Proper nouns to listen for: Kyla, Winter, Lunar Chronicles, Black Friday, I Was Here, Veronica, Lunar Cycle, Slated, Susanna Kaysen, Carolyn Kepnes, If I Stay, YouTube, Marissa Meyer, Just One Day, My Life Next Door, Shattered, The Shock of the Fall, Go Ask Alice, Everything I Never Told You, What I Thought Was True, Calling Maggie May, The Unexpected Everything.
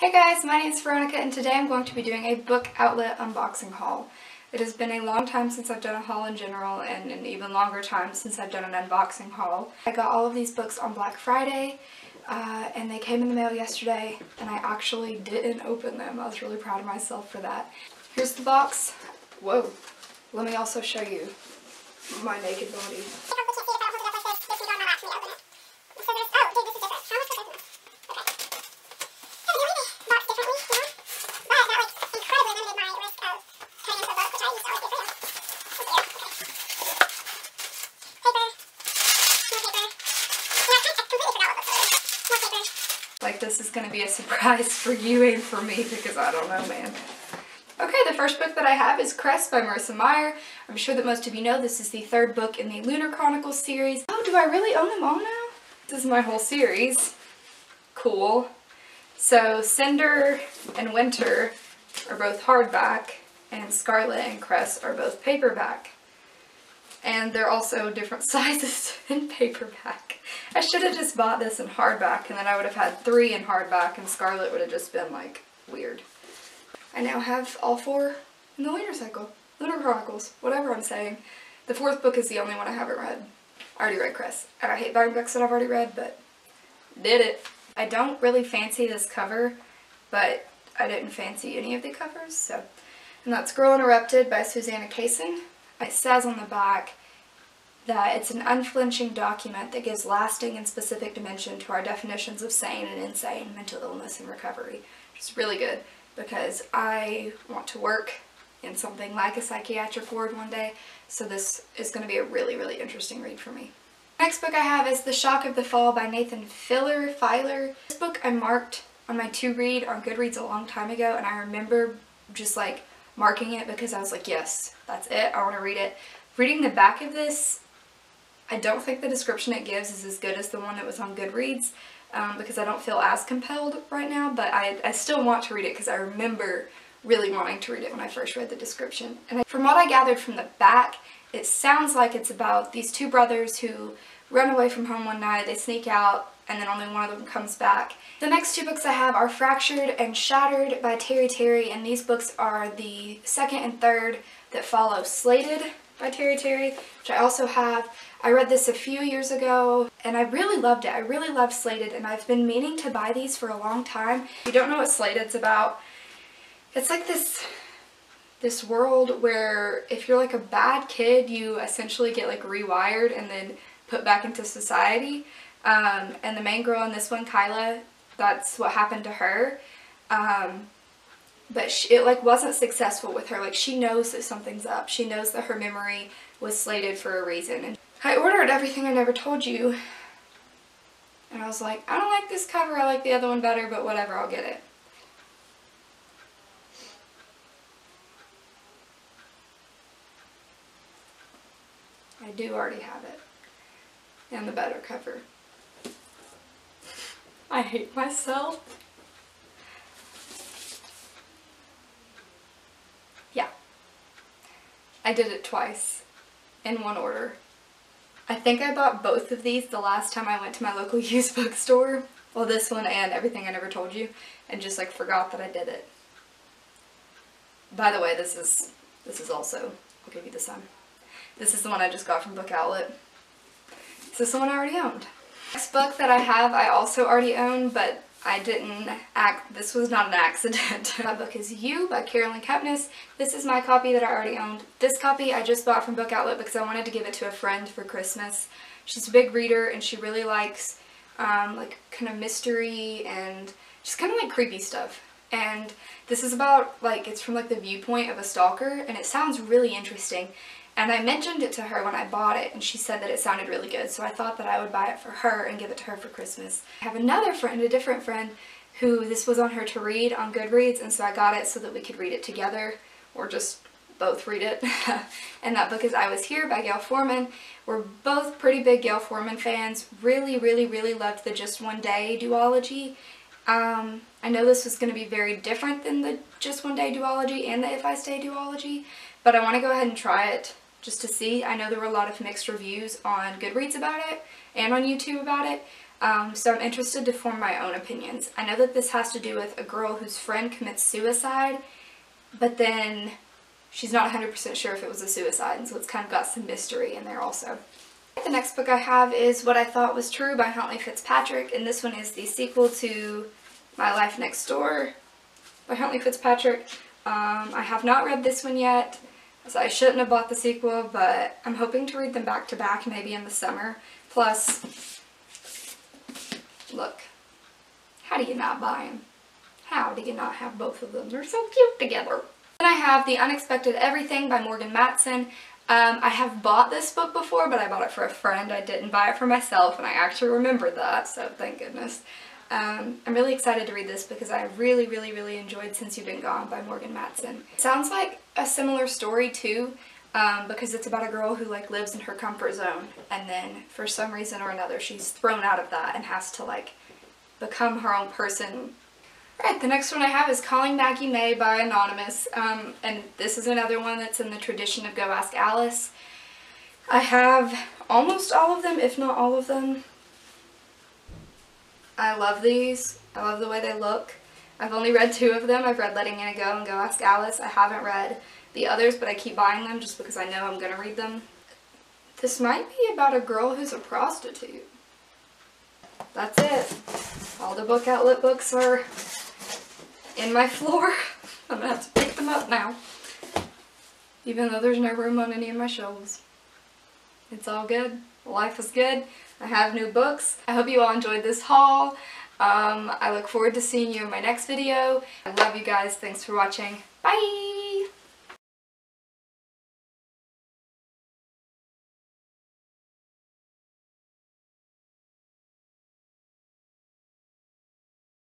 Hey guys, my name is Veronica and today I'm going to be doing a book outlet unboxing haul. It has been a long time since I've done a haul in general and an even longer time since I've done an unboxing haul. I got all of these books on Black Friday and they came in the mail yesterday and I actually didn't open them. I was really proud of myself for that. Here's the box. Whoa. Let me also show you my naked body. Like, this is going to be a surprise for you and for me because I don't know, man. Okay, the first book that I have is Cress by Marissa Meyer. I'm sure that most of you know this is the third book in the Lunar Chronicles series. Oh, do I really own them all now? This is my whole series. Cool. So, Cinder and Winter are both hardback, and Scarlet and Cress are both paperback. And they're also different sizes in paperback. I should have just bought this in hardback, and then I would have had three in hardback, and Scarlet would have just been, like, weird. I now have all four in the Lunar Cycle. Lunar Chronicles, whatever I'm saying. The fourth book is the only one I haven't read. I already read Cress, and I hate buying books that I've already read, but did it. I don't really fancy this cover, but I didn't fancy any of the covers, so. And that's Girl Interrupted by Susanna Kaysen. It says on the back that it's an unflinching document that gives lasting and specific dimension to our definitions of sane and insane, mental illness, and recovery. It's really good because I want to work in something like a psychiatric ward one day, so this is going to be a really, really interesting read for me. Next book I have is The Shock of the Fall by Nathan Filer. This book I marked on my to-read on Goodreads a long time ago, and I remember just like marking it because I was like, yes, that's it, I want to read it. Reading the back of this, I don't think the description it gives is as good as the one that was on Goodreads because I don't feel as compelled right now, but I still want to read it because I remember really wanting to read it when I first read the description. And from what I gathered from the back, it sounds like it's about these two brothers who run away from home one night, they sneak out, and then only one of them comes back. The next two books I have are Fractured and Shattered by Terry Terry, and these books are the second and third that follow Slated by Terry Terry, which I also have. I read this a few years ago, and I really loved it. I really loved Slated, and I've been meaning to buy these for a long time. If you don't know what Slated's about, it's like this world where if you're like a bad kid, you essentially get like rewired and then put back into society. And the main girl in this one, Kyla, that's what happened to her, but it like wasn't successful with her. Like, she knows that something's up. She knows that her memory was slated for a reason. And I ordered Everything I Never Told You, and I was like, I don't like this cover, I like the other one better, but whatever, I'll get it. I do already have it, and the better cover. I hate myself. Yeah. I did it twice. In one order. I think I bought both of these the last time I went to my local used bookstore. Well, this one and Everything I Never Told You. And just like forgot that I did it. By the way, this is also, I'll give you the sign. This is the one I just got from Book Outlet. Is this the one I already owned? Next book that I have I also already own, but I didn't act. This was not an accident. My book is You by Carolyn Kepnes. This is my copy that I already owned. This copy I just bought from Book Outlet because I wanted to give it to a friend for Christmas. She's a big reader and she really likes like kind of mystery and just kind of like creepy stuff. And this is about like, it's from like the viewpoint of a stalker, and it sounds really interesting. And I mentioned it to her when I bought it, and she said that it sounded really good, so I thought that I would buy it for her and give it to her for Christmas. I have another friend, a different friend, who this was on her to read on Goodreads, and so I got it so that we could read it together, or just both read it. And that book is I Was Here by Gayle Forman. We're both pretty big Gayle Forman fans. Really, really, really loved the Just One Day duology. I know this was going to be very different than the Just One Day duology and the If I Stay duology, but I want to go ahead and try it. Just to see. I know there were a lot of mixed reviews on Goodreads about it and on YouTube about it, So I'm interested to form my own opinions. I know that this has to do with a girl whose friend commits suicide, but then she's not 100% sure if it was a suicide, and so it's kind of got some mystery in there also. The next book I have is What I Thought Was True by Huntley Fitzpatrick, and this one is the sequel to My Life Next Door by Huntley Fitzpatrick. I have not read this one yet, so I shouldn't have bought the sequel, but I'm hoping to read them back to back maybe in the summer. Plus, look, how do you not buy them? How do you not have both of them? They're so cute together. Then I have The Unexpected Everything by Morgan Matson. I have bought this book before, but I bought it for a friend. I didn't buy it for myself, and I actually remembered that, so thank goodness. I'm really excited to read this because I really, really, really enjoyed Since You've Been Gone by Morgan Matson. It sounds like a similar story too, because it's about a girl who like lives in her comfort zone, and then for some reason or another she's thrown out of that and has to like become her own person. Alright, the next one I have is Calling Maggie May by Anonymous, and this is another one that's in the tradition of Go Ask Alice. I have almost all of them, if not all of them. I love these. I love the way they look. I've only read two of them. I've read Letting It Go and Go Ask Alice. I haven't read the others, but I keep buying them just because I know I'm going to read them. This might be about a girl who's a prostitute. That's it. All the book outlet books are in my floor. I'm gonna have to pick them up now, even though there's no room on any of my shelves. It's all good. Life is good. I have new books. I hope you all enjoyed this haul. I look forward to seeing you in my next video. I love you guys. Thanks for watching. Bye!